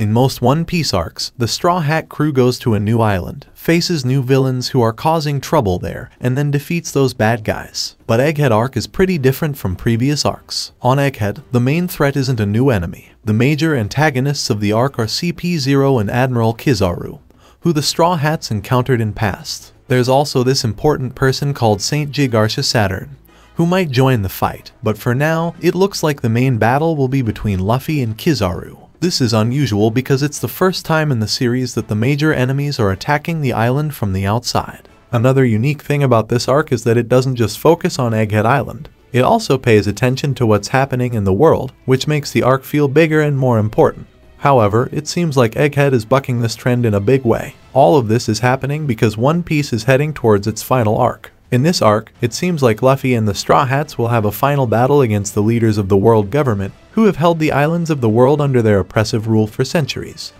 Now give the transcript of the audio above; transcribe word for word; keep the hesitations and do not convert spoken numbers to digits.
In most One Piece arcs, the Straw Hat crew goes to a new island, faces new villains who are causing trouble there, and then defeats those bad guys. But Egghead Arc is pretty different from previous arcs. On Egghead, the main threat isn't a new enemy. The major antagonists of the arc are C P zero and Admiral Kizaru, who the Straw Hats encountered in past. There's also this important person called Saint Jaygarcia Saturn, who might join the fight, but for now, it looks like the main battle will be between Luffy and Kizaru. This is unusual because it's the first time in the series that the major enemies are attacking the island from the outside. Another unique thing about this arc is that it doesn't just focus on Egghead Island. It also pays attention to what's happening in the world, which makes the arc feel bigger and more important. However, it seems like Egghead is bucking this trend in a big way. All of this is happening because One Piece is heading towards its final arc. In this arc, it seems like Luffy and the Straw Hats will have a final battle against the leaders of the World Government, who have held the islands of the world under their oppressive rule for centuries.